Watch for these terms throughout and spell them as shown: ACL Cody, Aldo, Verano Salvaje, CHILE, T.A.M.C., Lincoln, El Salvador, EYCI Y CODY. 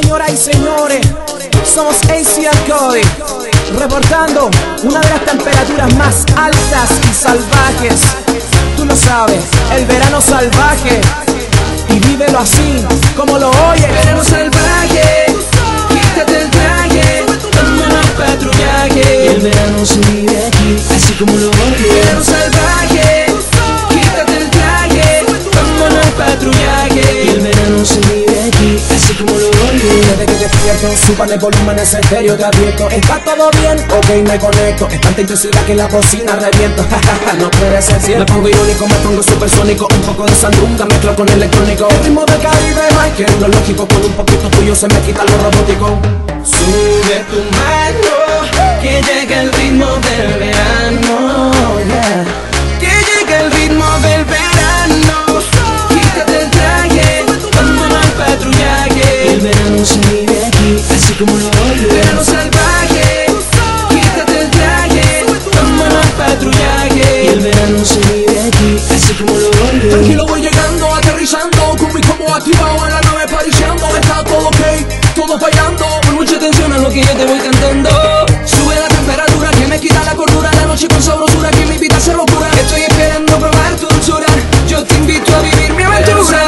Señoras y señores, somos ACL Cody, reportando una de las temperaturas más altas y salvajes. Tú lo sabes, el verano salvaje, y vívelo así como lo oyes. Verano salvaje, quítate el traje, vámonos pa' tu viaje. Y el verano se vive aquí, así como lo oyes. Verano salvaje, quítate el traje, vámonos pa' tu viaje. Y el verano se vive aquí, así como lo oyes. Desde que despierto, súbale volumen, es estéreo, te advierto. ¿Está todo bien? Ok, me conecto. Es tanta intensidad que en la cocina reviento. No puede ser cierto. Me pongo irónico, me pongo supersónico. Un poco de sandunga mezclo con electrónico. El ritmo del Caribe no hay que lo lógico. Con un poquito tuyo se me quita lo robótico. Sube tu mano, que llega el ritmo del verano, yeah. Que llega el ritmo del verano. Quítate el traje, vámonos al patrullaje. El verano se vive aquí, así como lo oyes. Verano salvaje, quítate el traje, vámonos al patrullaje. El verano se vive aquí, así como lo oyes. Tranquilo voy llegando, aterrizando, con mi combo activado en la nave pariciando. Está todo ok, todos bailando, con mucha atención a lo que yo te voy cantando. Sube la temperatura que me quita la cordura, la noche con sabrosura que me invita a ser locura. Estoy esperando probar tu dulzura, yo te invito a vivir mi aventura.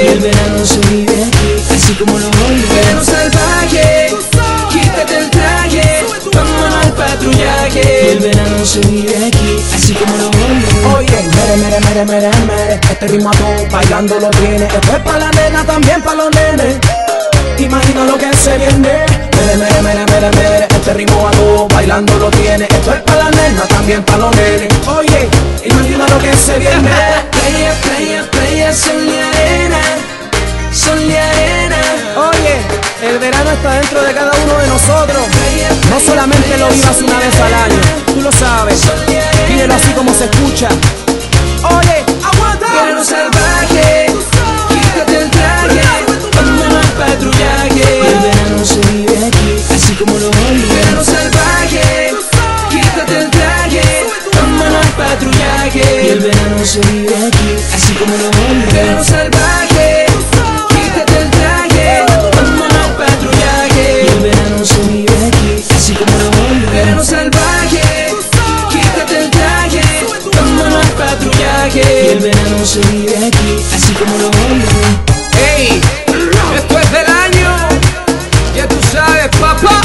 El verano se vive aquí, así como lo oyes. Verano salvaje, quítate el traje, vámonos al patrullaje. El verano se vive aquí, así como lo oyes. Oye, mere, mere, mere, mere, mere. Este ritmo a todos bailando lo tiene. Esto es pa' la nena, también pa' los nenes. Imagina lo que se viene. Mere, mere, mere, mere, mere. Este ritmo a todos bailando lo tiene. Esto es pa' la nena, también pa' los nenes. Oye, imagina lo que se viene. Playa, playa, playa, sol y arena. Sol y arena. Oye, el verano está dentro de cada uno de nosotros. No solamente lo vivas una vez al año. Tú lo sabes, vívelo así como se escucha. Oye, aguanta. Verano salvaje, quítate el traje, vámonos al patrullaje. El verano se vive aquí, así como lo oyes. Verano salvaje, quítate el traje, vámonos al patrullaje. Y el verano se vive aquí, así como lo oyes. Verano salvaje, el verano se vive aquí, así como lo oyes. Ey, después del año, ya tú sabes, papá.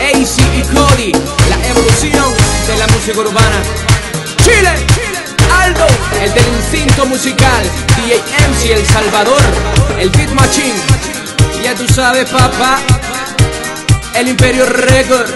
EYCI Y CODY, la evolución de la música urbana. Chile, Aldo, el del instinto musical. T.A.M.C. El Salvador, el Beat Machine. Ya tú sabes, papá. El Imperio Record.